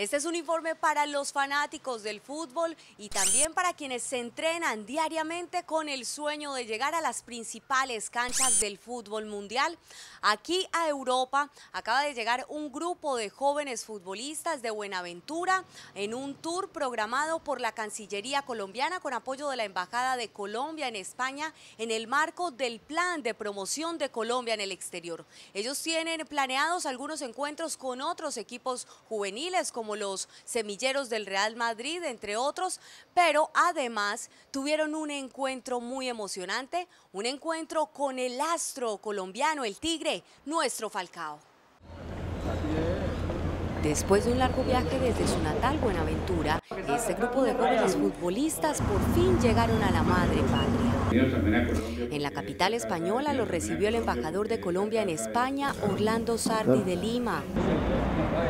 Este es un informe para los fanáticos del fútbol y también para quienes se entrenan diariamente con el sueño de llegar a las principales canchas del fútbol mundial. Aquí a Europa acaba de llegar un grupo de jóvenes futbolistas de Buenaventura en un tour programado por la Cancillería Colombiana con apoyo de la Embajada de Colombia en España en el marco del Plan de Promoción de Colombia en el Exterior. Ellos tienen planeados algunos encuentros con otros equipos juveniles como los semilleros del Real Madrid, entre otros, pero además tuvieron un encuentro muy emocionante, un encuentro con el astro colombiano, el Tigre, nuestro Falcao. Después de un largo viaje desde su natal Buenaventura, este grupo de jóvenes futbolistas por fin llegaron a la madre patria. En la capital española los recibió el embajador de Colombia en España, Orlando Sardi de Lima.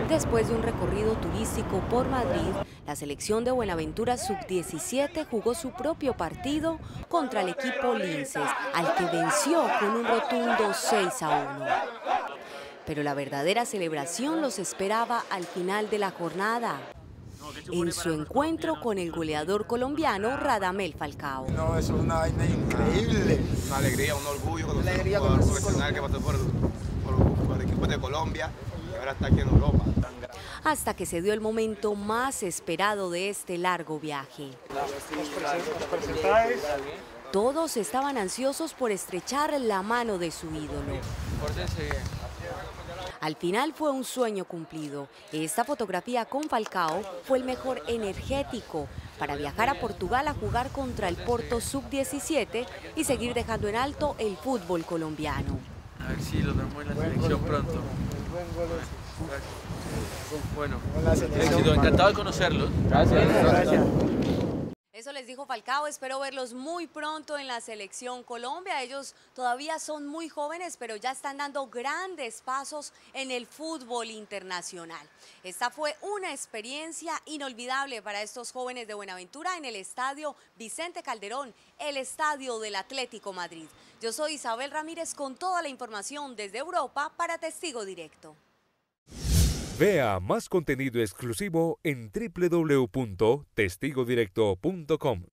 Después de un recorrido turístico por Madrid, la selección de Buenaventura sub-17 jugó su propio partido contra el equipo linces, al que venció con un rotundo 6-1. Pero la verdadera celebración los esperaba al final de la jornada, en su encuentro con el goleador colombiano Radamel Falcao. No, es una vaina increíble, una alegría, un orgullo, con alegría un profesional que pasó por equipos de Colombia y ahora está aquí en Europa. Hasta que se dio el momento más esperado de este largo viaje. Todos estaban ansiosos por estrechar la mano de su ídolo. Al final fue un sueño cumplido. Esta fotografía con Falcao fue el mejor energético para viajar a Portugal a jugar contra el Porto sub-17 y seguir dejando en alto el fútbol colombiano. A ver si lo vemos en la selección pronto. Bueno, encantado de conocerlos. Gracias. Eso les dijo Falcao, espero verlos muy pronto en la selección Colombia. Ellos todavía son muy jóvenes, pero ya están dando grandes pasos en el fútbol internacional. Esta fue una experiencia inolvidable para estos jóvenes de Buenaventura en el Estadio Vicente Calderón, el estadio del Atlético Madrid. Yo soy Isabel Ramírez con toda la información desde Europa para Testigo Directo. Vea más contenido exclusivo en www.testigodirecto.com.